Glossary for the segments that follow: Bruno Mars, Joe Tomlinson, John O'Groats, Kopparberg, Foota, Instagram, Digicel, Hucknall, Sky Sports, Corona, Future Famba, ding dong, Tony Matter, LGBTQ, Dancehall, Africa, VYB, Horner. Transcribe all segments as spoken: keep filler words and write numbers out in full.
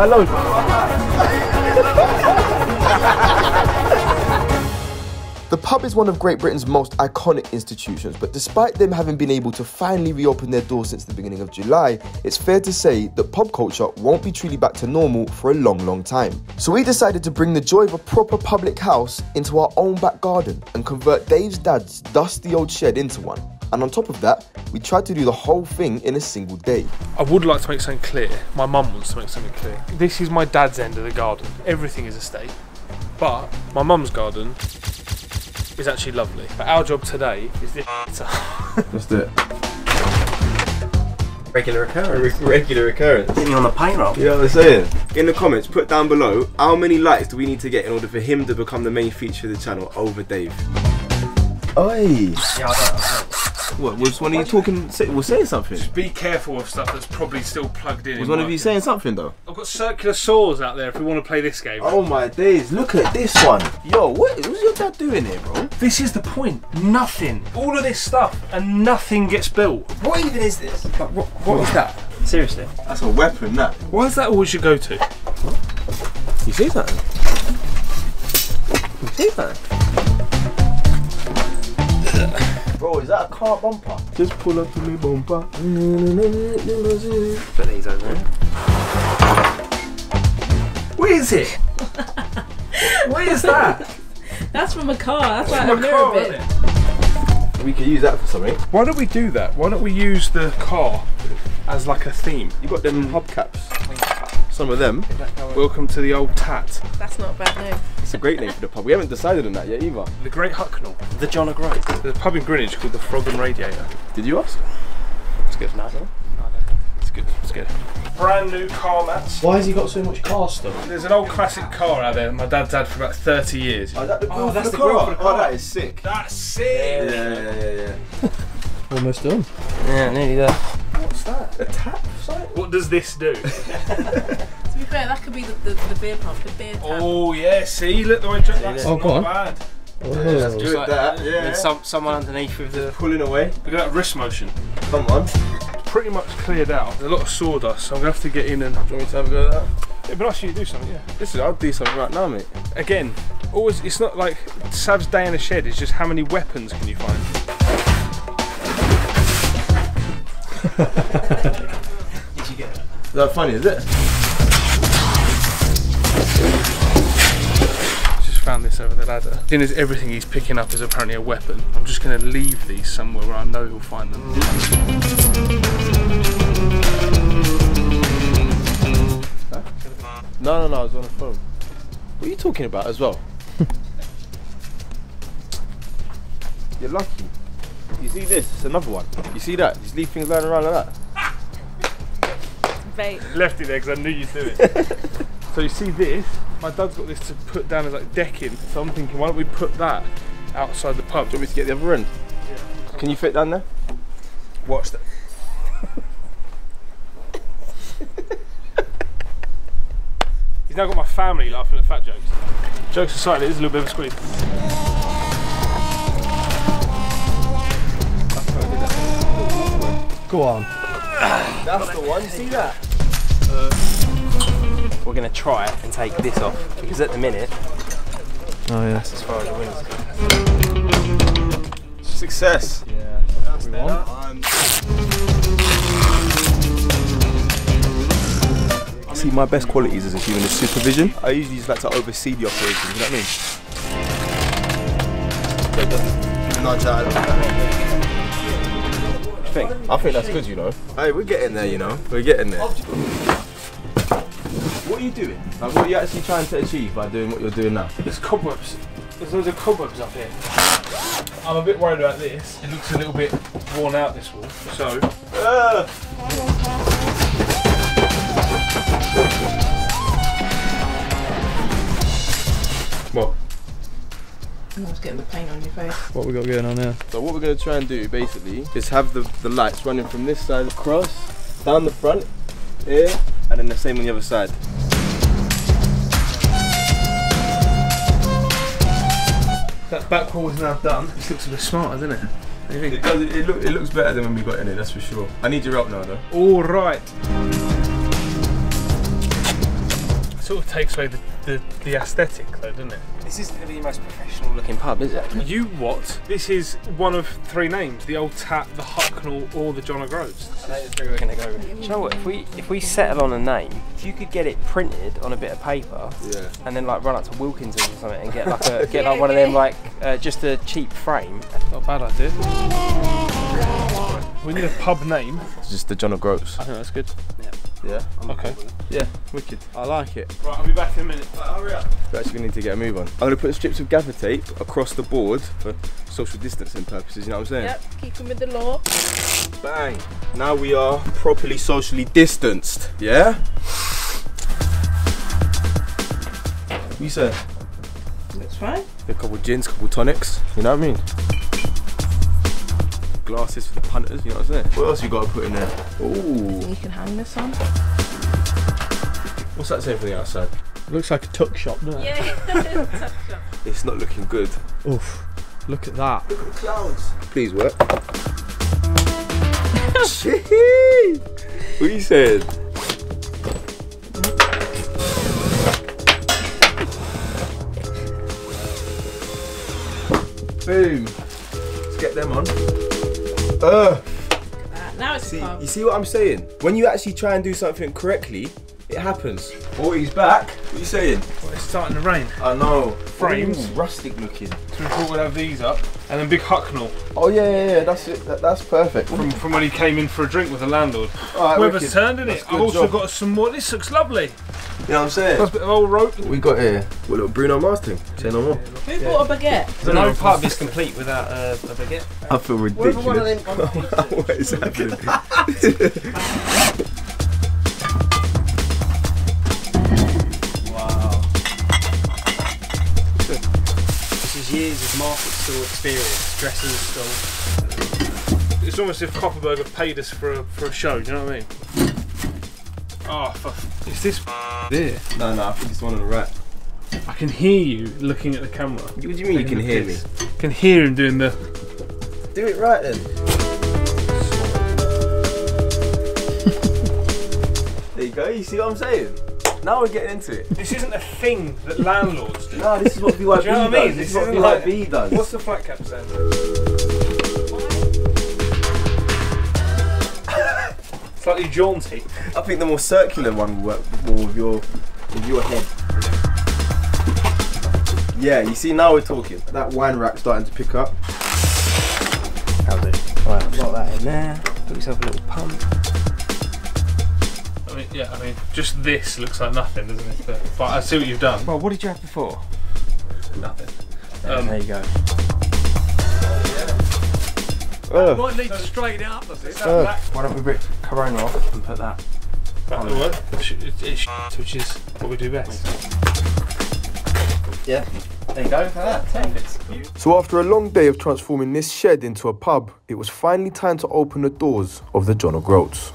Hello. The pub is one of Great Britain's most iconic institutions, but despite them having been able to finally reopen their doors since the beginning of July, it's fair to say that pub culture won't be truly back to normal for a long, long time. So we decided to bring the joy of a proper public house into our own back garden and convert Dave's dad's dusty old shed into one. And on top of that, we tried to do the whole thing in a single day. I would like to make something clear. My mum wants to make something clear. This is my dad's end of the garden. Everything is estate, but my mum's garden is actually lovely. But our job today is this. Let's do it. Regular occurrence. Re regular occurrence. Get me on the paint roll. You know what I'm saying? In the comments, put down below how many likes do we need to get in order for him to become the main feature of the channel over Dave. Oi! Yeah, I don't know. What, was one of you talking, say, was saying something? Just be careful of stuff that's probably still plugged in. Was one of you saying something though? I've got circular saws out there if we want to play this game. Oh my days, look at this one. Yo, what was your dad doing here, bro? This is the point, nothing. All of this stuff and nothing gets built. What even is this? Like, what, what is that? Seriously? That's a weapon, that. Why is that always your go-to? You see that? You see that? Bro, is that a car bumper? Just pull up to me bumper. Put these over here. What is it? What is that? That's from a car. That's like a mirror bit. We could use that for something. Why don't we do that? Why don't we use the car as like a theme? You've got them hubcaps. Some of them. Welcome to the old tat. That's not a bad name. It's a great name for the pub. We haven't decided on that yet either. The Great Hucknall. The John O'Groats. There's a pub in Greenwich called the Frog and Radiator. Did you ask? It's good. No, I don't. It's good. It's good. Brand new car mats. Why has he got so much car stuff? There's an old classic car out there that my dad's had for about thirty years. Oh, that the oh that's the car. Oh, that is sick. That's sick. Yeah, yeah, yeah, yeah, yeah. Almost done. Yeah, nearly there. What's that? A tap site? What does this do? To be fair, that could be the, the, the beer pump, the beer tap. Oh yeah, see, look the way I drink, that's oh, not bad. Oh, yeah. Just, just like that, yeah. And some, someone underneath with the... Pulling away. Look at that wrist motion. Come on. It's pretty much cleared out. There's a lot of sawdust, so I'm going to have to get in and... Do you want me to have a go at that? It'd be nice for you to do something, yeah. Listen, I'll do something right now, mate. Again, always, it's not like Sav's day in a shed, it's just how many weapons can you find? Did you get it? Is that funny, is it? Found this over the ladder. Seeing as everything he's picking up is apparently a weapon, I'm just going to leave these somewhere where I know he'll find them. No, no, no, I was on the phone. What are you talking about as well? You're lucky. You see this, it's another one. You see that? You just leave things lying around like that. Ah! Bait. Left it there because I knew you'd do it. So you see this, my dad's got this to put down as like decking, so I'm thinking why don't we put that outside the pub? Do you want me to get the other end? Yeah. Can you fit down there? Watch that. He's now got my family laughing at fat jokes. Jokes aside, it is a little bit of a squeeze. Go on. That's the one, you see that? Uh, We're going to try and take this off because at the minute, oh, yeah. That's as far as the winners go. Success! Yeah, that's we won. I see my best qualities as a human is supervision. I usually just like to oversee the operation, you know what I mean? What do you think? I think that's good, you know. Hey, we're getting there, you know. We're getting there. What are you doing? Like, what are you actually trying to achieve by doing what you're doing now? There's cobwebs. There's loads of cobwebs up here. I'm a bit worried about this. It looks a little bit worn out, this wall. So... Uh. What? I was getting the paint on your face. What we got going on here? So what we're going to try and do, basically, is have the, the lights running from this side across, down the front, here, and then the same on the other side. That back wall is now done. This looks a bit smarter, doesn't it? It does. It, look, it looks better than when we got in it, that's for sure. I need your help now, though. All right. sort of takes away the, the, the aesthetic though, doesn't it? This isn't going to be the most professional looking pub, is it? You what? This is one of three names, the Old Tap, the Hucknall or the John O'Groats. I know the three we're going to go with. Do you know what, if we, if we settle on a name, if you could get it printed on a bit of paper, yeah, and then like run up to Wilkinson's or something and get like, a, get like one of them like, uh, just a cheap frame. Not a bad idea. We need a pub name. It's just the John O'Groats. I think that's good. Yeah. Yeah. I'm okay. Yeah, wicked. I like it. Right, I'll be back in a minute. Right, hurry up. We're actually going to need to get a move on. I'm going to put strips of gaffer tape across the board for social distancing purposes, you know what I'm saying? Yep, keeping with the law. Bang. Now we are properly socially distanced, yeah? What you say? That's fine. A couple of gins, a couple of tonics, you know what I mean? Glasses for the punters, you know what I'm saying? What else you got to put in there? Ooh. You can hang this on. What's that say for the outside? It looks like a tuck shop, doesn't it? Yeah, it's a tuck shop. It's not looking good. Oof, look at that. Look at the clouds. Please work. Shit! What you saying? Boom. Let's get them on. Uh, now it's see, you see what I'm saying? When you actually try and do something correctly, it happens. Oh, he's back. What are you saying? Well, it's starting to rain. I know. Frames. Ooh, rustic looking. So we thought we'd have these up. And then big Hucknall. Oh yeah, yeah, yeah. That's it. That, that's perfect. From, from when he came in for a drink with the landlord. Right, Weber's turned, isn't it? I've also job. got some more. This looks lovely. You know what I'm saying? That's a bit of old rope. What we got here? What, little Bruno Mars thing? Say no more. Who yeah. bought a baguette? So no part of it's complete without uh, a baguette. I feel ridiculous. One of them, one of what is happening? Wow. This is years of market stall experience, dressing stall. It's almost as if Kopparberg have paid us for a, for a show, do you know what I mean? Oh, fuck. Is this there? No, no, I think it's one on the right. I can hear you looking at the camera. What do you mean you can hear me? I can hear him doing the... Do it right then. There you go, you see what I'm saying? Now we're getting into it. This isn't a thing that landlords do. No, this is what V Y B does. Do you know what I mean? This, this is what V Y B like, does. What's the flat cap saying? Slightly jaunty. I think the more circular one will work more with your, with your head. Yeah, you see, now we're talking. That wine rack's starting to pick up. How's it? All right, put that in there. Put yourself a little pump. I mean, yeah, I mean, just this looks like nothing, doesn't it? But, but I see what you've done. Well, what did you have before? Nothing. Um, there you go. Uh, might need to straighten it up a bit. Uh, why don't we rip Corona off and put that? That will work. It's which is what we do best. Yeah, there you go. Look at that. Perfect. So after a long day of transforming this shed into a pub, it was finally time to open the doors of the John O'Groats.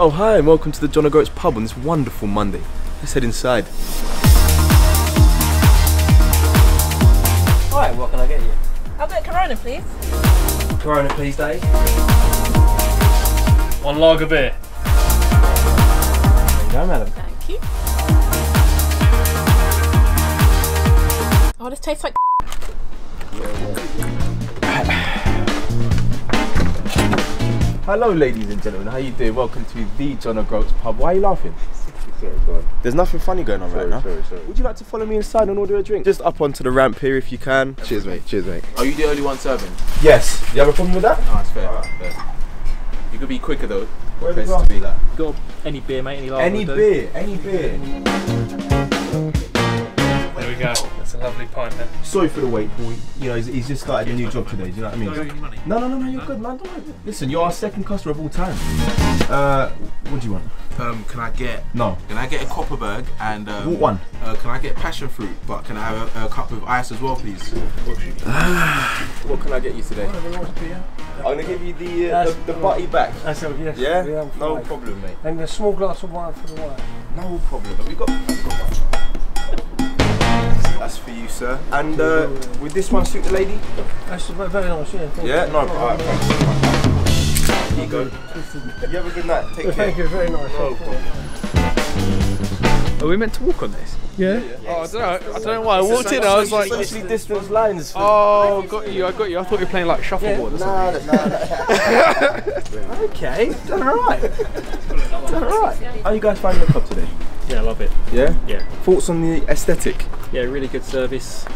Oh hi and welcome to the John O'Groats pub on this wonderful Monday. Let's head inside. Hi, what can I get you? I'll get Corona please. Corona please Dave. One lager beer. There you go madam. Thank you. Oh this tastes like Hello ladies and gentlemen, how you doing? Welcome to the John O'Groats pub. Why are you laughing? Sorry, sorry. There's nothing funny going on sorry, right now. Sorry, sorry. Would you like to follow me inside and order a drink? Just up onto the ramp here if you can. Cheers mate, cheers mate. Are you the only one serving? Yes. Do you have a problem with that? No, it's fair. Right. fair. You could be quicker though. Where the to be like. Got any beer mate, any lager? Any beer, any beer. There we go. That's a lovely pint there. Sorry for the wait, Paul. You know, he's, he's just started a new job today, do you know what I mean? Do I owe you money? No, no, no, no, you're no. good, man. Don't worry. Listen, you're our second customer of all time. Uh, what do you want? Um, can I get... No. Can I get a Kopparberg and... Um, what one? Uh, can I get passion fruit, but can I have a, a cup of ice as well, please? What can I get you today? I'm going to give you the uh, the, the butty back. That's all, yes. Yeah? Yeah no right. problem, mate. And a small glass of wine for the wine. No problem. We've got... We've got That's for you, sir. And uh, would this one suit the lady? That's very nice, yeah. Thank yeah, you. No, alright, thanks. Here you go. You have a good night. Take well, care. Thank you, very nice. No problem. Are we meant to walk on this? Yeah. yeah. Oh, I don't know. I don't know why I walked in. I was like, socially distanced lines. Oh, got you. I got you. I thought you were playing like shuffleboard or something. No, no, no. Okay. Done alright. Done alright. How are you guys finding the club today? Yeah, I love it. Yeah? Yeah. Thoughts on the aesthetic? Yeah, really good service.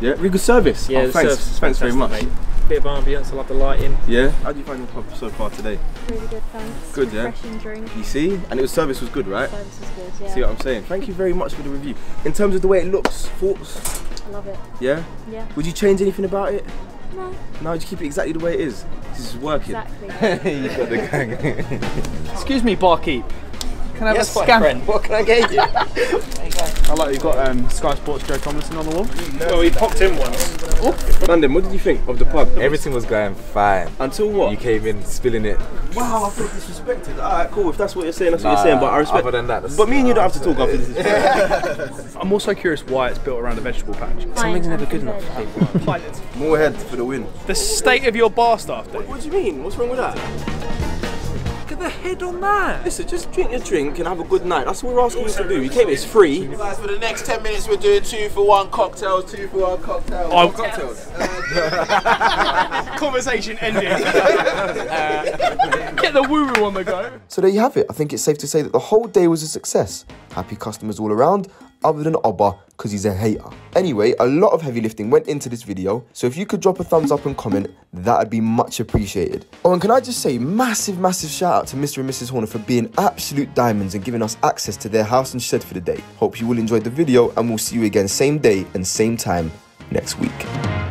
Yeah, really good service? Yeah, oh, thanks. Thanks very much. Mate. Bit of ambience, I love the lighting. Yeah? How do you find the club so far today? Really good, thanks. Good, yeah? Refreshing drink. You see? And it was service was good, right? Service was good, yeah. See what I'm saying? Thank you very much for the review. In terms of the way it looks, thoughts? I love it. Yeah? Yeah. Would you change anything about it? No. No, just keep it exactly the way it is. This is working. Exactly. You got the gang. Excuse me, barkeep. Can I yes, have a scan? Friend. What can I get you? There you go. I like you've got um, Sky Sports Joe Tomlinson on the wall. Well, he popped in once. Oh. London, what did you think of the pub? Everything was going fine. Until what? You came in spilling it. Wow, I feel disrespected. Alright, cool. If that's what you're saying, that's nah, what you're saying. But I respect. Other than that, that's but me and you don't have to talk after this. I'm also curious why it's built around a vegetable patch. Something's never good enough for people. Pilot. More head for the win. The state of your bar staff, though. What, what do you mean? What's wrong with that? Look at the head on that. Listen, just drink your drink and have a good night. That's all we're asking you to do. You came, it's free. Guys, for the next ten minutes, we're doing two for one cocktails, two for one cocktails. Oh, cocktails. Uh, conversation ended. uh, get the woo-woo on the go. So there you have it. I think it's safe to say that the whole day was a success. Happy customers all around, other than Obba, because he's a hater. Anyway, a lot of heavy lifting went into this video, so if you could drop a thumbs up and comment, that'd be much appreciated. Oh, and can I just say massive, massive shout out to Mister and Missus Horner for being absolute diamonds and giving us access to their house and shed for the day. Hope you all enjoyed the video, and we'll see you again same day and same time next week.